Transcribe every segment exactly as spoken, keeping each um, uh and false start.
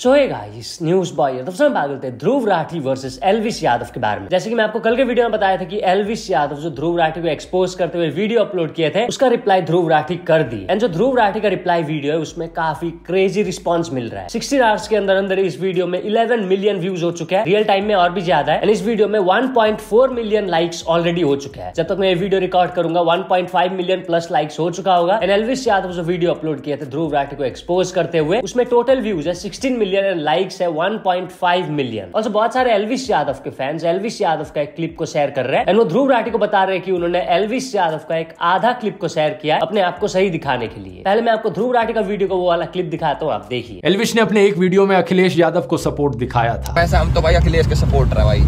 So hey guys, news boy तो सबसे बात करते हैं ध्रुव राठी वर्सेस एल्विश यादव के बारे में। जैसे कि मैं आपको कल के वीडियो में बताया था कि एल्विश यादव जो ध्रुव राठी को एक्सपोज करते हुए वीडियो अपलोड किए थे उसका रिप्लाई ध्रुव राठी कर दी। एंड जो ध्रुव राठी का रिप्लाई वीडियो है उसमें काफी क्रेजी रिस्पांस मिल रहा है। सिक्सटीन आवर्स के अंदर अंदर इस वीडियो में इलेवन मिलियन व्यूज हो चुके हैं, रियल टाइम में और भी ज्यादा है। एंड इस वीडियो में one point four million likes already हो चुके हैं। जब तक मैं ये वीडियो रिकॉर्ड करूंगा one point five million plus likes हो चुका होगा। एंड एल्विश यादव जो वीडियो अपलोड किए थे ध्रुव राठी को एक्सपोज करते हुए उसमें टोटल व्यूज है सिक्सटीन मिलियन एंड लाइक्स है वन पॉइंट फाइव मिलियन। और बहुत सारे एल्विश यादव के फैंस एल्विश यादव का एक क्लिप को शेयर कर रहे हैं एंड वो ध्रुव राठी को बता रहे हैं कि उन्होंने एल्विश यादव का एक आधा क्लिप को शेयर किया अपने आप को सही दिखाने के लिए। पहले मैं आपको ध्रुव राठी का वीडियो को वो वाला क्लिप दिखाता हूँ, आप देखिए। एल्विश ने अपने एक वीडियो में अखिलेश यादव को सपोर्ट दिखाया था। वैसे हम तो भाई अखिलेश के सपोर्टर है भाई,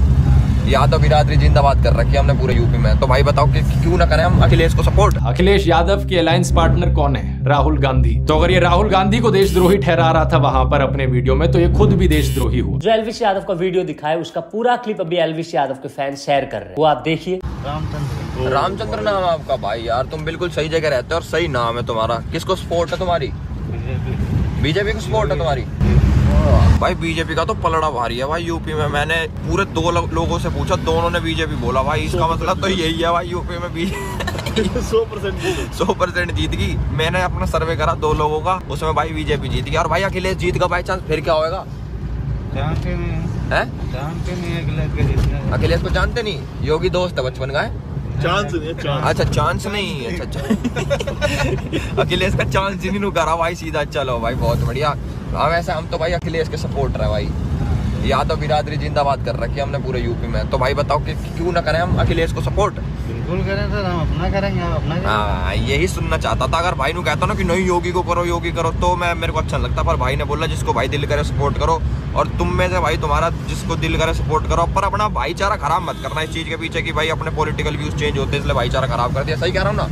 यादव बिरादरी जिंदाबाद कर रखी है हमने पूरे यूपी में। तो भाई बताओ कि क्यों ना करें हम अखिलेश को सपोर्ट। अखिलेश यादव के अलायंस पार्टनर कौन है? राहुल गांधी। तो अगर ये राहुल गांधी को देशद्रोही ठहरा रहा था वहाँ पर अपने वीडियो में तो ये खुद भी देशद्रोही हो। जो एल्विश यादव का वीडियो दिखाया उसका पूरा क्लिप अभी एल्विश यादव के फैन शेयर कर रहे हैं, वो आप देखिए। रामचंद्र रामचंद्र नाम आपका? भाई यार तुम बिल्कुल सही जगह रहते हो और सही नाम है तुम्हारा। किसको सपोर्ट है तुम्हारी? बीजेपी को सपोर्ट है तुम्हारी? भाई बीजेपी का तो पलड़ा भारी है भाई यूपी में। मैंने पूरे दो लो, लोगों से पूछा, दोनों ने बीजेपी बोला। भाई इसका मतलब तो यही है भाई यूपी में बीजेपी सौ परसेंट सौ परसेंट जीत गई। मैंने अपना सर्वे करा दो लोगों का, उसमें भाई बीजेपी जीत गई। और भाई अखिलेश जीत का बाई चांस फिर क्या होगा? जानते नहीं, अखिलेश को जानते नहीं। योगी दोस्त है बचपन का, चांस नहीं है। अच्छा चांस नहीं है, अच्छा अखिलेश का चांस ही नहीं रुका रहा भाई सीधा। चलो भाई बहुत बढ़िया। हाँ वैसे हम तो भाई अखिलेश के सपोर्टर है भाई, यादव बिरादरी जिंदाबाद कर रखी है हमने पूरे यूपी में। तो भाई बताओ कि क्यों ना करें हम अखिलेश को सपोर्ट? बिल्कुल करें सर, हम अपना करेंगे अपना। हाँ यही सुनना चाहता था। अगर भाई ने कहता ना कि नहीं योगी को करो योगी करो तो मैं मेरे को अच्छा लगता, पर भाई ने बोला जिसको भाई दिल करे सपोर्ट करो। और तुम में से भाई तुम्हारा जिसको दिल करे सपोर्ट करो, पर अपना भाईचारा खराब मत करना इस चीज़ के पीछे कि भाई अपने पॉलिटिकल व्यूज चेंज होते हैं इसलिए भाईचारा खराब कर दिया। सही कह रहा हूँ ना?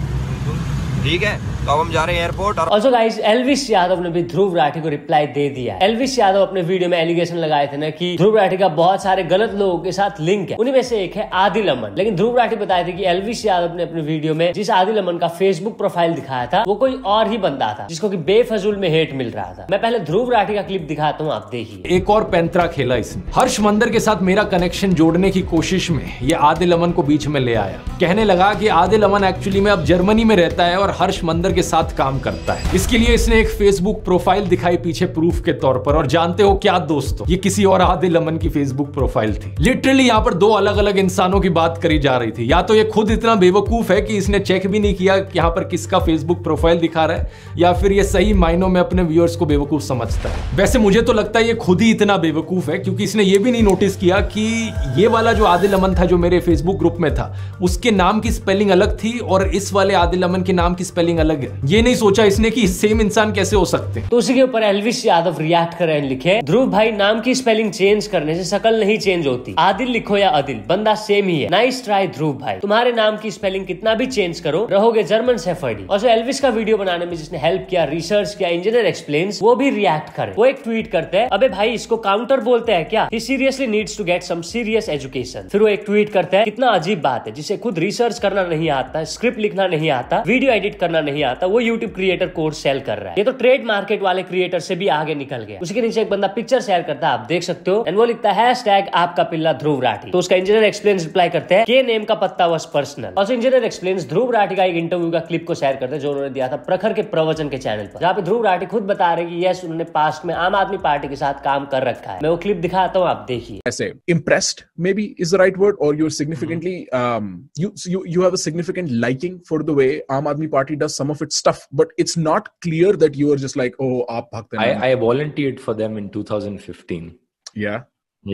ठीक है तो अब हम जा रहे हैं एयरपोर्ट। और ऑल्सो गाइस एल्विश यादव ने भी ध्रुव राठी को रिप्लाई दे दिया। एल्विश यादव अपने वीडियो में एलिगेशन लगाए थे ना कि ध्रुव राठी का बहुत सारे गलत लोगों के साथ लिंक है, उनमें से एक है आदिल अमन। लेकिन ध्रुव राठी बताए थे कि एल्विश यादव ने अपने वीडियो में जिस आदिल अमन का फेसबुक प्रोफाइल दिखाया था वो कोई और ही बंदा था जिसको की बेफजूल में हेट मिल रहा था। मैं पहले ध्रुव राठी का क्लिप दिखाता हूँ, आप देखिए। एक और पैंतरा खेला इसने। हर्ष मंदर के साथ मेरा कनेक्शन जोड़ने की कोशिश में ये आदिल अमन को बीच में ले आया। कहने लगा की आदिल अमन एक्चुअली में अब जर्मनी में रहता है और हर्ष मंदर के साथ काम करता है, इसके लिए इसने एक फेसबुक प्रोफाइल दिखाई पीछे प्रूफ के तौर पर। और जानते हो क्या दोस्तों, ये किसी और आदिल अमन की फेसबुक प्रोफाइल थी। लिटरली यहाँ पर दो अलग अलग इंसानों की बात करी जा रही थी। या तो ये खुद इतना बेवकूफ है कि इसने चेक भी नहीं किया कि यहाँ पर किसका फेसबुक प्रोफाइल दिखा रहा है, या फिर ये सही मायनों में अपने व्यूअर्स को बेवकूफ समझता है। वैसे मुझे तो लगता है ये खुद ही इतना बेवकूफ है क्योंकि इसने ये भी नहीं नोटिस किया कि ये वाला जो आदिल अमन था जो मेरे फेसबुक ग्रुप में था उसके नाम की स्पेलिंग अलग थी और इस वाले आदिल अमन के नाम की स्पेलिंग अलग। ये नहीं सोचा इसने कि सेम इंसान कैसे हो सकते। तो उसी के ऊपर एल्विश यादव रिएक्ट कर रहे हैं, लिखे ध्रुव भाई नाम की स्पेलिंग चेंज करने से शकल नहीं चेंज होती, आदिल लिखो या आदिल बंदा सेम ही है। नाइस ट्राई ध्रुव भाई, तुम्हारे नाम की स्पेलिंग कितना भी चेंज करो रहोगे जर्मन सेफर्डी। और जो एल्विश का वीडियो बनाने में जिसने हेल्प किया, रिसर्च किया, इंजीनियर एक्सप्लेन्स, वो भी रिएक्ट करे। वो एक ट्वीट करते हैं अबे भाई इसको काउंटर बोलते हैं क्या, he seriously needs to get some serious education. फिर वो एक ट्वीट करते हैं कितना अजीब बात है जिसे खुद रिसर्च करना नहीं आता, स्क्रिप्ट लिखना नहीं आता, वीडियो एडिट करना नहीं आता, वो YouTube क्रिएटर कोर्स सेल कर रहा है। ये तो ट्रेड मार्केट वाले क्रिएटर से भी आगे निकल गया। उसके नीचे एक बंदा पिक्चर शेयर करता है, आप देख सकते हो, एंड वो लिखता है हैशटैग आपका पिल्ला ध्रुव राठी। तो उसका इंजीनियर एक्सप्लेन्स रिप्लाई करते हैं के नेम का पत्ता वाज पर्सनल। और इंजीनियर एक्सप्लेन्स ध्रुव राठी का एक इंटरव्यू का क्लिप को शेयर करते हैं जो उन्होंने दिया था प्रखर के प्रवचन के चैनल पर, जहाँ पे ध्रुव राठी खुद बता रहे कि यस उन्होंने पास्ट में आम आदमी पार्टी के साथ काम कर रखा है। मैं वो क्लिप दिखाता हूँ, आप देखिए। ऐसे impressed may be is the right word और you significantly you you you have a significant liking for the way Aam Aadmi Party does some of its stuff, but it's not clear that you are just like, oh, aap bhagte hain. I, I volunteered for them in two thousand fifteen. Yeah.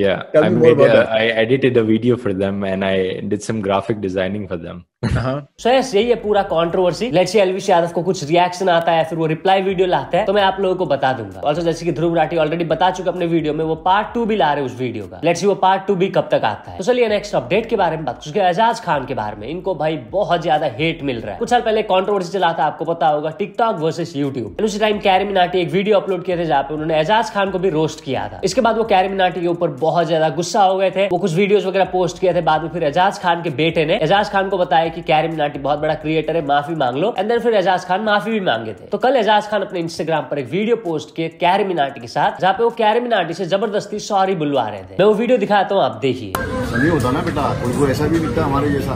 Yeah. I, made a, I edited a video for them and I did some graphic designing for them. So yes यही है पूरा controversy. Let's see Elvish Yadav को कुछ reaction आता है फिर वो reply video लाता है तो मैं आप लोगों को बता दूंगा। ऑल्सो जैसे कि ध्रुव राठी ऑलरेडी बता चुके अपने वीडियो में, वो पार्ट टू भी ला रहे उस वीडियो का। लेट्स सी वो पार्ट टू भी कब तक आता है। तो चलिए नेक्स्ट अपडेट के बारे में बात करते हैं। एजाज खान के बारे में, इनको भाई बहुत ज्यादा हेट मिल रहा है। कुछ साल पहले कॉन्ट्रोवर्सी चला था, आपको पता होगा, टिकटॉक वर्सेस यूट्यूब। उसी टाइम कैरी मिनाटी एक वीडियो अपलोड किए थे जहाँ पे उन्होंने एजाज खान को भी रोस्ट किया था। इसके बाद वो कैरी मिनाटी के ऊपर बहुत ज्यादा गुस्सा हो गए थे, वो कुछ वीडियोज वगैरह पोस्ट किए थे। बाद में फिर एजाज खान के बेटे ने एजाज खान को बताया है कि कैरी मिनाटी बहुत बड़ा क्रिएटर है, माफी मांग लो। एंड देन फिर एजाज खान माफी भी मांगे थे। तो कल एजाज खान अपने इंस्टाग्राम पर एक वीडियो पोस्ट किए कैरी मिनाटी के साथ, जहाँ पे वो कैरी मिनाटी से जबरदस्ती सॉरी बुलवा रहे थे। मैं वो वीडियो दिखाता हूँ, आप देखिए। होता ना बेटा, उनको ऐसा भी दिखता हमारे जैसा।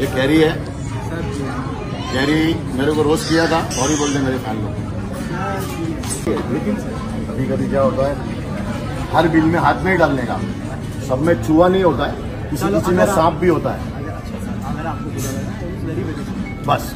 ये कैरी है, कैरी मेरे को रोस्ट किया था, सॉरी बोल दे मेरे फैन को। लेकिन कभी कभी क्या होता है, हर बिल में हाथ नहीं डालने का, सब में चूहा नहीं होता है, किसी किसी में सांप भी होता है, बस।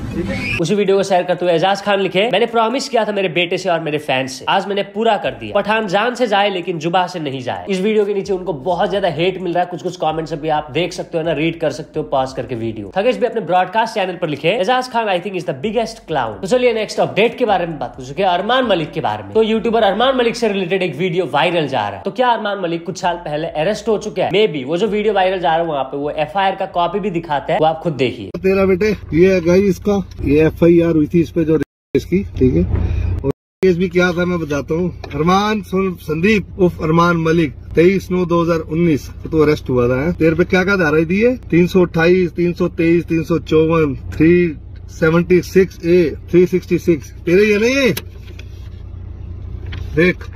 उसी वीडियो को शेयर करते हुए एजाज खान लिखे, मैंने प्रॉमिस किया था मेरे बेटे से और मेरे फैंस से, आज मैंने पूरा कर दिया। पठान जान से जाए लेकिन जुबा से नहीं जाए। इस वीडियो के नीचे उनको बहुत ज्यादा हेट मिल रहा है, कुछ कुछ कमेंट्स अभी आप देख सकते हो ना, रीड कर सकते हो पॉज करके वीडियो। थकेश भी अपने ब्रॉडकास्ट चैनल पर लिखे, Ejaz Khan I think is the biggest clown. तो चलिए नेक्स्ट अपडेट के बारे में बात कर चुके हैं, अरमान मलिक के बारे में। तो यूट्यूबर अरमान मलिक से रिलेटेड एक वीडियो वायरल जा रहा है। तो क्या अरमान मलिक कुछ साल पहले अरेस्ट हो चुका है? May be. वो जो वीडियो वायरल जा रहा है वहाँ पे वो एफ आई आर का कॉपी भी दिखाता है, वो आप खुद देखिए। तेरा बेटे ये इसका ये एफ आई आर हुई थी इस पे जो इसकी, ठीक है, और केस भी क्या था मैं बताता हूँ। अरमान संदीप उफ अरमान मलिक तेईस नौ दो हजार उन्नीस तो अरेस्ट हुआ था। तेरे पे क्या क्या धाराएं दी है? तीन सौ अट्ठाईस, तीन सौ तेईस, तीन सौ चौवन, three seventy six A, three sixty six तेरे ये नहीं है। देख,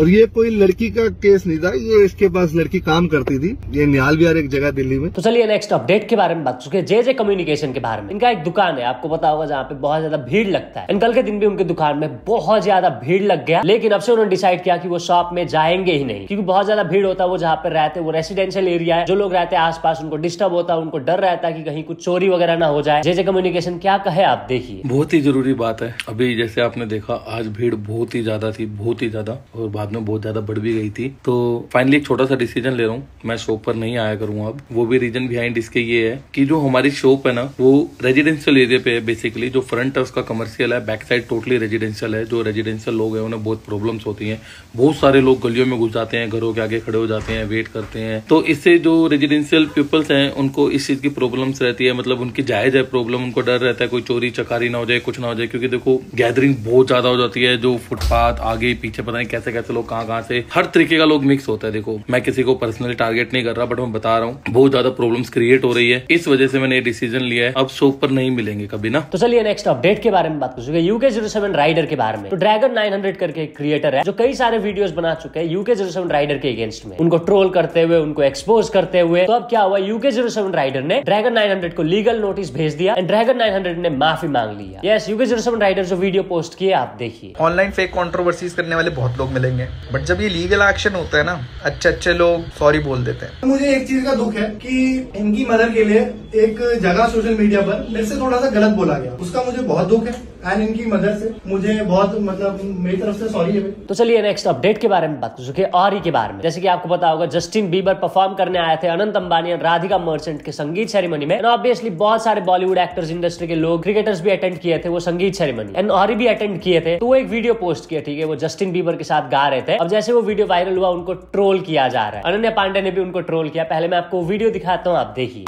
और ये कोई लड़की का केस नहीं था, ये इसके पास लड़की काम करती थी, ये निहाल विहार एक जगह दिल्ली में। तो चलिए नेक्स्ट अपडेट के बारे में बात चुके हैं, जे जे कम्युनिकेशन के बारे में। इनका एक दुकान है, आपको पता होगा, जहाँ पे बहुत ज्यादा भीड़ लगता है। कल के दिन भी उनके दुकान में बहुत ज्यादा भीड़ लग गया, लेकिन अब से उन्होंने डिसाइड किया कि वो शॉप में जाएंगे ही नहीं, क्योंकि बहुत ज्यादा भीड़ होता है। वो जहाँ पे रहते वो रेसिडेंशियल एरिया है, जो लोग रहते हैं आसपास उनको डिस्टर्ब होता है, उनको डर रहता है कि कहीं कुछ चोरी वगैरह ना हो जाए। जे जे कम्युनिकेशन क्या कहे आप देखिए। बहुत ही जरूरी बात है। अभी जैसे आपने देखा आज भीड़ बहुत ही ज्यादा थी, बहुत ही ज्यादा, और बाद में बहुत ज्यादा बढ़ भी गई थी। तो फाइनली एक छोटा सा डिसीजन ले रहा हूँ, मैं शॉप पर नहीं आया करूंगा अब। वो भी रीजन बिहाइंड इसके ये है कि जो हमारी शॉप है ना वो रेजिडेंशियल एरिया पे है बेसिकली। जो फ्रंट है उसका कमर्शियल है, बैक साइड टोटली रेजिडेंशियल है। जो रेजिडेंशियल लोग हैं उन्हें बहुत प्रॉब्लम्स होती हैं, बहुत सारे लोग गलियों में घुस जाते हैं, घरों के आगे खड़े हो जाते हैं, वेट करते हैं। तो इससे जो रेजिडेंशियल पीपल्स हैं उनको इस चीज की प्रॉब्लम्स रहती है, मतलब उनकी जायज है प्रॉब्लम, उनको डर रहता है कोई चोरी चकारी ना हो जाए, कुछ ना हो जाए। क्योंकि देखो गैदरिंग बहुत ज्यादा हो जाती है, जो फुटपाथ आगे पीछे पता नहीं कैसे कैसे लोग कहाँ कहाँ से, हर तरीके का लोग मिक्स होता है। देखो मैं किसी को पर्सनली टारगेट नहीं कर रहा, बट मैं बता रहा हूँ बहुत ज्यादा प्रॉब्लम्स क्रिएट हो रही है, इस वजह से मैंने ये डिसीजन लिया है, अब शॉप पर नहीं मिलेंगे कभी ना। तो चलिए नेक्स्ट अपडेट के बारे में बात करेंगे, you K zero seven rider के बारे में। तो ड्रैगन नाइन हंड्रेड करके एक क्रिएटर है जो कई सारे वीडियोस बना चुके हैं U K zero seven rider के अगेंस्ट में, उनको ट्रोल करते हुए, उनको एक्सपोज करते हुए। तो अब क्या हुआ, U K zero seven rider ने ड्रैगन नाइन हंड्रेड को लीगल नोटिस भेज दिया एंड ड्रैगन नाइन हंड्रेड ने माफी मांग लिया। Yes, U K zero seven rider जो वीडियो पोस्ट किए आप देखिए। ऑनलाइन फेक कंट्रोवर्सीज करने वाले बहुत लोग मिलेंगे, बट जब ये लीगल एक्शन होता है ना, अच्छे अच्छे लोग सॉरी बोल देते हैं। मुझे एक चीज का दुख है कि इनकी मदर के लिए एक जगह सोशल मीडिया पर मेरे से थोड़ा सा गलत बोला गया, उसका मुझे बहुत दुख है। एंड इनकी मदर से मुझे बहुत, मतलब मेरी तरफ से सॉरी है। तो चलिए नेक्स्ट अपडेट के बारे में बात कर चुके हैं, ऑरी के बारे में। जैसे कि आपको पता होगा जस्टिन बीबर परफॉर्म करने आए थे अनंत अंबानी और राधिका मर्चेंट के संगीत सेरेमनी में। ऑब्वियसली बहुत सारे बॉलीवुड एक्टर्स, इंडस्ट्री के लोग, क्रिकेटर्स भी अटेंड किए थे वो संगीत सेरेमनी, एंड ऑरी भी अटेंड किए थे। तो वो एक वीडियो पोस्ट किया, ठीक है, वो जस्टिन बीबर के साथ गा रहे थे। अब जैसे वो वीडियो वायरल हुआ उनको ट्रोल किया जा रहा है, अनन्या पांडे ने भी उनको ट्रोल किया। पहले मैं आपको वीडियो दिखाता हूँ, आप देखिए।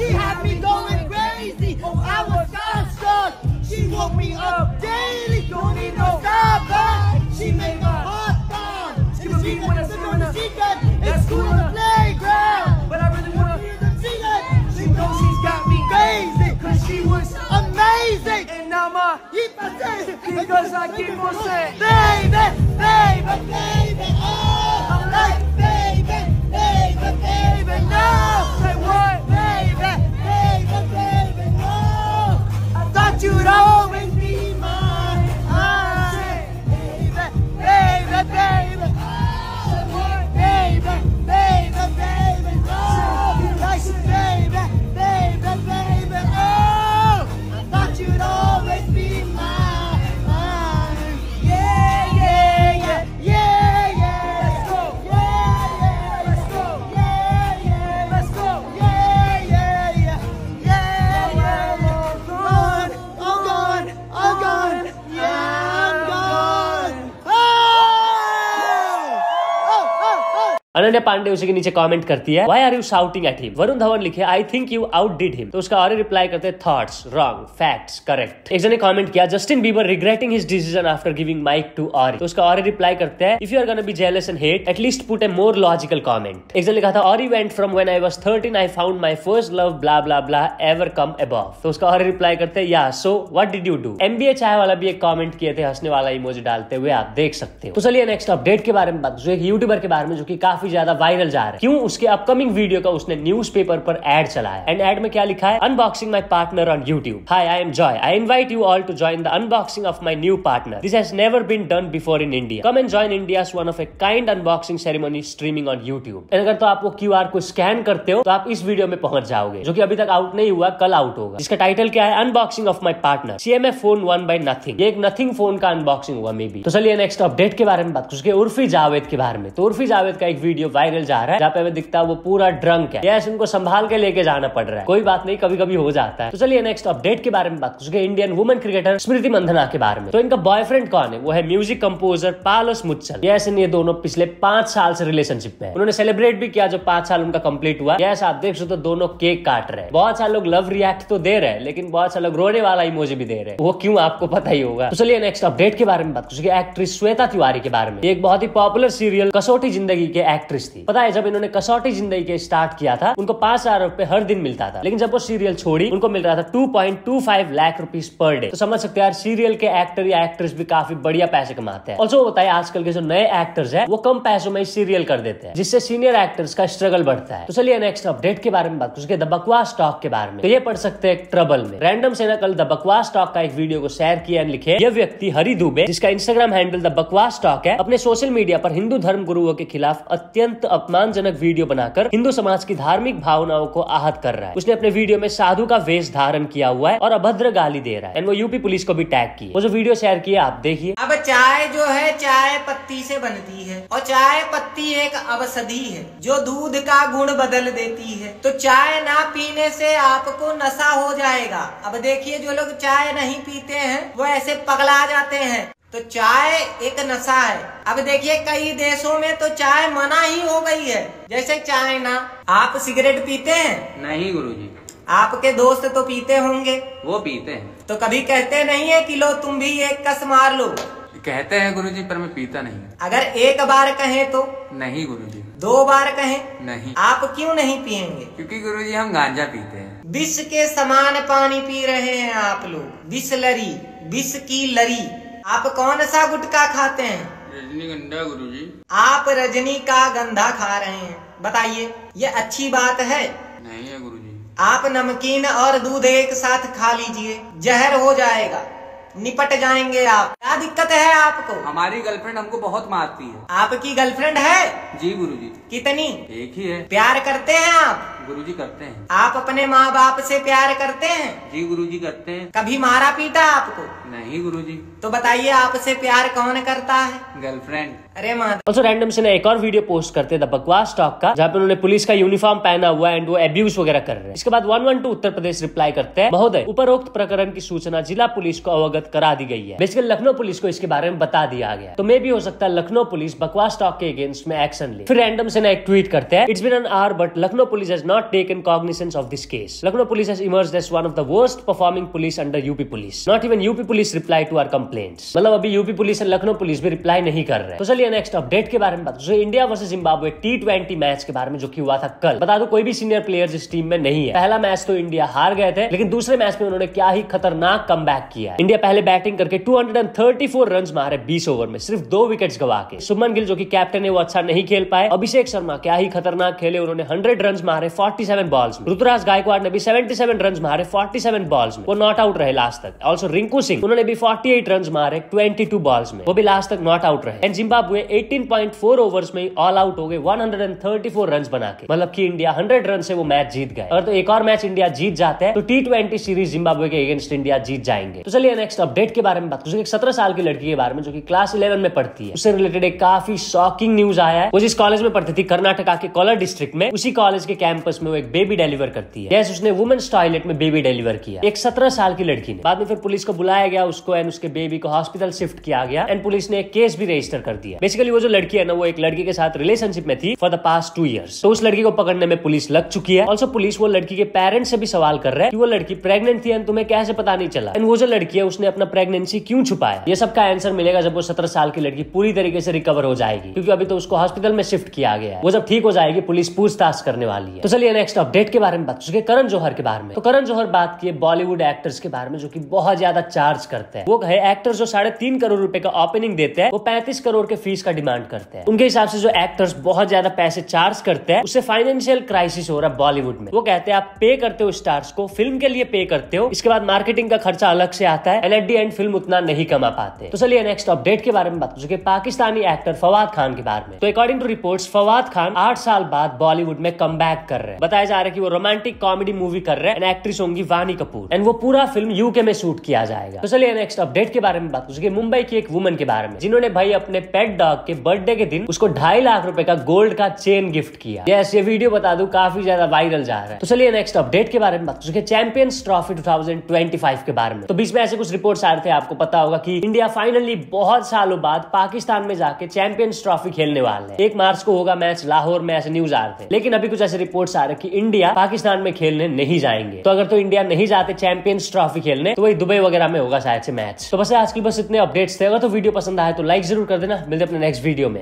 She had me going crazy. Oh, I was starstruck. She woke me up daily. Don't need no Starbucks. She made my heart pound. She was me when I sit on the secret. It's cool on the playground, but I really wanna hear the secret. She knows she's got me crazy, 'cause she was amazing. And now my hip attack because I keep on saying, baby, baby, baby, oh, I'm like baby, baby, baby, now say what? You'd always be mine. I say, baby, baby, baby, oh, baby, baby, baby, oh, I say, baby, baby, baby, oh, I thought you'd always be mine. Yeah, yeah, yeah, yeah, yeah. Ananya Pandey उसी के नीचे comment करती है, why are you shouting at him. Varun Dhawan लिखे, I think you outdid him. तो उसका और reply करते हैं, थॉट्स रॉन्ग, फैक्ट्स करेक्ट। एक जन ने कमेंट किया, Justin Bieber regretting his decision after giving mic to Orry. तो उसका और रिप्लाई करते हैं, if you are gonna be jealous and hate at least put a more logical comment. एक जन ने कहा था, Orry went from when I was thirteen I found my first love blah blah blah ever come above. तो उसका और reply करते हैं, या so what did you do. MBA चाय वाला भी एक कमेंट किए थे हंसने वाला इमोजी डालते हुए, आप देख सकते हो। तो चलिए नेक्स्ट अपडेट के बारे में बात, जो एक यूट्यूबर के बारे में जो कि काफी ज्यादा वायरल जा रहा है, क्यों उसके अपकमिंग वीडियो का उसने न्यूज़पेपर पर ऐड चलाया। एंड ऐड में क्या लिखा है, unboxing my partner on YouTube. Hi I am Joy, I invite you all to join the unboxing of my new partner. This has never been done before in India. Come and join India's one of a kind unboxing ceremony streaming on YouTube. अगर तो आप वो Q R को scan करते हो तो आप इस वीडियो में पहुंच जाओगे, जो कि अभी तक आउट नहीं हुआ, कल आउट होगा। इसका टाइटल क्या है, unboxing of my partner CMF phone one by Nothing. एक नथिंग फोन का अनबॉक्सिंग हुआ मे बी। तो चलिए नेक्स्ट अपडेट के बारे में बात, उसके उर्फी जावेद के बारे में। तो उर्फी जावेद का एक वीडियो वायरल जा रहा है जहाँ पे हमें दिखता है वो पूरा ड्रंक है। यस, उनको संभाल के लेके जाना पड़ रहा है, कोई बात नहीं, कभी कभी हो जाता है। तो चलिए नेक्स्ट अपडेट के बारे में बात, उसके Indian women cricketer Smriti Mandhana के बारे में। तो इनका बॉयफ्रेंड कौन है, वो है music composer Palash Muchhal. Yes, ये दोनों पिछले पांच साल से रिलेशनशिप में है। उन्होंने सेलिब्रेट भी किया जो पांच साल उनका कंप्लीट हुआ। यस, आप देख सकते हो दोनों केक काट रहे हैं। बहुत सारे लोग लव रिएक्ट तो दे रहे हैं, लेकिन बहुत सारे लोग रोने वाला इमोजी भी दे रहे हैं, वो क्यों आपको पता ही होगा। तो चलिए नेक्स्ट अपडेट के बारे में बात, उसकी एक्ट्रेस श्वेता तिवारी के बारे में। एक बहुत ही पॉपुलर सीरियल कसौटी जिंदगी के एक्ट्रेस थी। पता है जब इन्होंने कसौटी जिंदगी के स्टार्ट किया था उनको पांच हजार रूपए हर दिन मिलता था, लेकिन जब वो सीरियल छोड़ी उनको मिल रहा था two point two five lakh rupees per day. तो समझ सकते हैं यार, सीरियल के एक्टर या एक्ट्रेस भी काफी बढ़िया पैसे कमाते हैं। और जो होता है आजकल के जो नए एक्टर्स हैं वो कम पैसों में सीरियल कर देते हैं, जिससे सीनियर एक्टर्स का स्ट्रगल बढ़ता है। तो चलिए नेक्स्ट अपडेट के बारे में बात, उसके द बकवास स्टॉक के बारे में। तो ये पढ़ सकते हैं ट्रबल में। रैंडम सेना कल द बकवास स्टॉक का एक वीडियो को शेयर किया, लिखे यह व्यक्ति हरि दुबे, जिसका Instagram handle the Bakwas stock है, अपने सोशल मीडिया पर हिंदू धर्म गुरुओं के खिलाफ अत्यंत अपमानजनक वीडियो बनाकर हिंदू समाज की धार्मिक भावनाओं को आहत कर रहा है। उसने अपने वीडियो में साधु का वेश धारण किया हुआ है और अभद्र गाली दे रहा है। एंड वो यूपी पुलिस को भी टैग की। वो जो वीडियो शेयर किया आप देखिए। अब चाय जो है चाय पत्ती से बनती है, और चाय पत्ती एक औषधि है जो दूध का गुण बदल देती है। तो चाय ना पीने से आपको नशा हो जाएगा। अब देखिए जो लोग चाय नहीं पीते हैं वो ऐसे पगला जाते हैं। तो चाय एक नशा है। अब देखिए कई देशों में तो चाय मना ही हो गई है, जैसे चाइना। आप सिगरेट पीते हैं? नहीं गुरुजी। आपके दोस्त तो पीते होंगे? वो पीते हैं। तो कभी कहते नहीं है कि लो तुम भी एक कस मार लो? कहते हैं गुरुजी, पर मैं पीता नहीं। अगर एक बार कहें तो? नहीं गुरुजी। दो बार कहें? नहीं। आप क्यों नहीं पियेंगे? क्योंकि गुरुजी हम गांजा पीते हैं। विष के समान पानी पी रहे हैं आप लोग, विष लरी, विष की लरी। आप कौन सा गुटखा खाते हैं? रजनीगंधा गुरुजी। आप रजनी का गंधा खा रहे हैं, बताइए ये अच्छी बात है? नहीं है गुरुजी। आप नमकीन और दूध एक साथ खा लीजिए, जहर हो जाएगा, निपट जाएंगे आप। क्या दिक्कत है आपको? हमारी गर्लफ्रेंड हमको बहुत मारती है। आपकी गर्लफ्रेंड है? जी गुरुजी। कितनी? एक ही है। प्यार करते हैं आप? गुरुजी करते हैं। आप अपने माँ बाप से प्यार करते हैं? जी गुरुजी करते हैं। कभी मारा पीटा आपको? नहीं गुरुजी। तो बताइए आपसे प्यार कौन करता है? गर्लफ्रेंड। अरे माँ। तो रैंडम से ना एक और वीडियो पोस्ट करते द बकवास स्टॉक का, जहाँ पे उन्होंने पुलिस का यूनिफॉर्म पहना हुआ एंड वो एब्यूज वगैरह कर रहे हैं। इसके बाद one one two Uttar Pradesh reply करते हैं, महोदय उपरोक्त प्रकरण की सूचना जिला पुलिस को अवगत करा दी गई है। बेसिकली लखनऊ पुलिस को इसके बारे में बता दिया गया, तो मे भी हो सकता है लखनऊ पुलिस बकवास स्टॉक के अगेंस्ट में एक्शन ले। फिर रैंडम से ना एक ट्वीट करते हैं, it's been an hour but Lucknow police has not taken cognisance of this case. Lucknow police has emerged as one of the worst performing police under UP police. Not even UP police reply to our complaints. मतलब अभी UP police और Lucknow police भी reply नहीं कर रहे। तो चलिए next update के बारे में बात, जो India versus Zimbabwe T twenty match के बारे में जो की हुआ था कल। बता दो कोई भी सीनियर प्लेयर्स इस टीम में नहीं है। पहला मैच तो इंडिया हार गए थे, लेकिन दूसरे मैच में उन्होंने क्या ही खतरनाक कमबैक किया। इंडिया पहले बैटिंग करके टू थर्टी फोर रन मारे बीस ओवर में, सिर्फ दो विकेट्स गवा के। सुमन गिल जो कि कैप्टन है वो अच्छा नहीं खेल पाए। अभिषेक शर्मा क्या ही खतरनाक खेले, उन्होंने हंड्रेड रन मारे सैंतालीस बॉल्स में। रुतुराज गायकवाड़ ने भी सतहत्तर रन मारे सैंतालीस बॉल्स में, वो नॉट आउट रहे लास्ट तक। ऑल्सो रिंकू सिंह उन्होंने भी अड़तालीस रन मारे बाईस बॉल्स में, वो भी लास्ट तक नॉट आउट रहे। एंड जिम्बाब्वे अठारह पॉइंट चार ओवर्स में ऑल आउट हो गए एक सौ चौंतीस रन बना के, मतलब की इंडिया हंड्रेड रन से वो मैच जीत गए। अगर तो एक और मैच इंडिया जीत जाते हैं तो टी ट्वेंटी सीरीज जिम्बाब्वे के अगेंस्ट इंडिया जीत जाएंगे। तो चलिए नेक्स्ट अपडेट के बारे में बात, एक सत्रह साल की लड़की के बारे में जो कि क्लास इलेवन में पढ़ती है। उससे रिलेटेड एक काफी शॉकिंग न्यूज आया है। वो जिस कॉलेज में पढ़ती थी कर्नाटका के कोलार डिस्ट्रिक्ट में, उसी कॉलेज के कैंपस ब्रेकफास्ट में वो एक बेबी डिलीवर करती है। यस, उसने वुमेन्स टॉयलेट में बेबी डिलीवर किया एक सत्रह साल की लड़की ने। बाद में फिर पुलिस को बुलाया गया उसको एंड उसके बेबी को हॉस्पिटल शिफ्ट किया गया एंड पुलिस ने एक केस भी रजिस्टर कर दिया। बेसिकली वो जो लड़की है ना वो एक लड़की के साथ रिलेशनशिप में थी for the past two years. तो उस लड़की को पकड़ने में पुलिस लग चुकी है। ऑल्सो पुलिस वो लड़की के पेरेंट्स से भी सवाल कर रहे हैं कि वो लड़की प्रेग्नेंट थी एंड तुम्हें कैसे पता नहीं चला एंड वो जो लड़की है उसने अपना प्रेगनेंसी क्यों छुपाया। ये सबका आंसर मिलेगा जब वो सत्रह साल की लड़की पूरी तरीके से रिकवर हो जाएगी, क्योंकि अभी तो उसको हॉस्पिटल में शिफ्ट किया गया है। वो जब ठीक हो जाएगी पुलिस पूछताछ करने वाली है। तो चलिए नेक्स्ट अपडेट के बारे में बात करें, करण जौहर के बारे में। तो करण जौहर बात किए बॉलीवुड एक्टर्स के बारे में जो की बहुत ज्यादा चार्ज करते हैं। वो कहे एक्टर्स जो साढ़े तीन करोड़ रूपये का ओपनिंग देते हैं वो पैंतीस करोड़ के फीस का डिमांड करते हैं। उनके हिसाब से जो एक्टर्स बहुत ज्यादा पैसे चार्ज करते हैं उससे फाइनेंशियल क्राइसिस हो रहा है बॉलीवुड में। वो कहते हैं आप पे करते हो स्टार्स को, फिल्म के लिए पे करते हो, इसके बाद मार्केटिंग का खर्चा अलग से आता है and at the end film उतना नहीं कमा पाते। तो चलिए नेक्स्ट अपडेट के बारे में बात करें पाकिस्तानी एक्टर फवाद खान के बारे में। तो according to reports Fawad Khan आठ साल बाद बॉलीवुड में कमबैक कर रहे हैं। बताया जा रहा है कि वो रोमांटिक कॉमेडी मूवी कर रहे हैं, एक्ट्रेस होंगी वानी कपूर एंड वो पूरा फिल्म यूके में शूट किया जाएगा। तो चलिए नेक्स्ट अपडेट के बारे में बात करें मुंबई की एक वुमन के बारे में जिन्होंने भाई अपने पेट डॉग के बर्थडे के दिन उसको ढाई लाख रूपये का गोल्ड का चेन गिफ्ट किया। यस, ये वीडियो बता दूं काफी ज्यादा वायरल जा रहा है। तो चलिए नेक्स्ट अपडेट के बारे में बात करें चैंपियंस ट्रॉफी दो हज़ार पच्चीस के बारे में। तो बीच में ऐसे कुछ रिपोर्ट्स आ रहे थे, आपको पता होगा कि इंडिया फाइनली बहुत सालों बाद पाकिस्तान में जाके चैंपियंस ट्रॉफी खेलने वाले हैं। एक मार्च को होगा मैच लाहौर में, ऐसे न्यूज आ रहे थे। लेकिन अभी कुछ ऐसे रिपोर्ट्स आ रहे कि इंडिया पाकिस्तान में खेलने नहीं जाएंगे। तो अगर तो इंडिया नहीं जाते चैंपियंस ट्रॉफी खेलने तो वही दुबई वगैरह में होगा शायद से मैच। तो बस आजकल बस इतने अपडेट्स थे। अगर तो वीडियो पसंद आए तो लाइक जरूर कर देना। मिलते अपने नेक्स्ट वीडियो में।